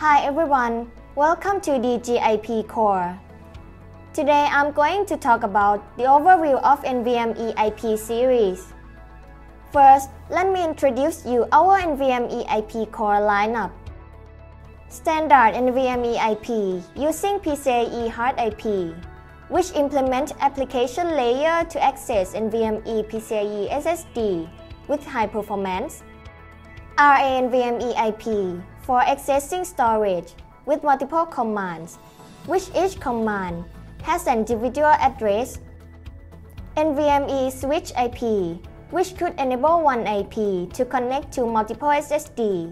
Hi everyone, welcome to DGIP Core. Today I'm going to talk about the overview of NVMe IP series. First, let me introduce you our NVMe IP Core lineup. Standard NVMe IP using PCIe Hard IP, which implements application layer to access NVMe PCIe SSD with high performance. raNVMe IP for accessing storage with multiple commands, which each command has an individual address. NVMe switch IP, which could enable one IP to connect to multiple SSD.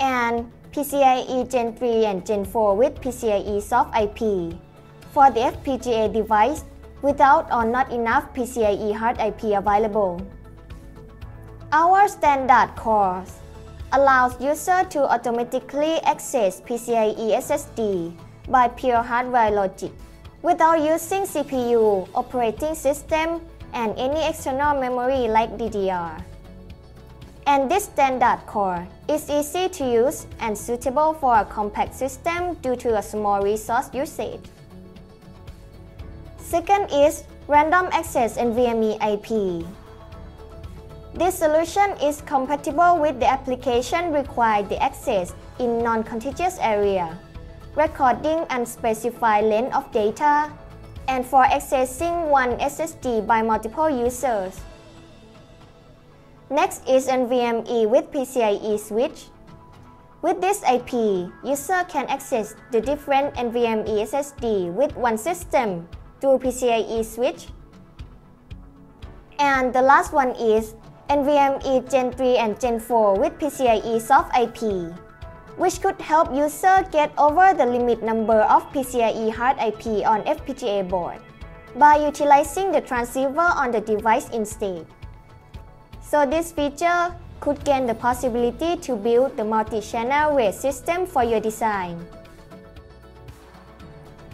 And PCIe Gen 3 and Gen 4 with PCIe Soft IP for the FPGA device without or not enough PCIe Hard IP available. Our standard cores allows users to automatically access PCIe SSD by pure hardware logic without using CPU, operating system, and any external memory like DDR. And this standard core is easy to use and suitable for a compact system due to a small resource usage. Second is random access NVMe IP. This solution is compatible with the application required the access in non-contiguous area, recording unspecified length of data, and for accessing one SSD by multiple users. Next is NVMe with PCIe switch. With this IP, user can access the different NVMe SSD with one system through PCIe switch. And the last one is NVMe Gen 3 and Gen 4 with PCIe Soft IP, which could help users get over the limit number of PCIe Hard IP on FPGA board by utilizing the transceiver on the device instead. So this feature could gain the possibility to build the multi-channel RAID system for your design.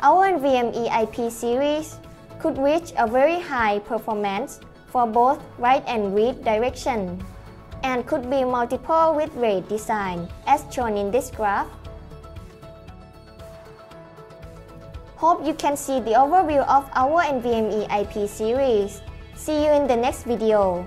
Our NVMe IP series could reach a very high performance for both write and read direction, and could be multiple with RAID design as shown in this graph. Hope you can see the overview of our NVMe IP series. See you in the next video.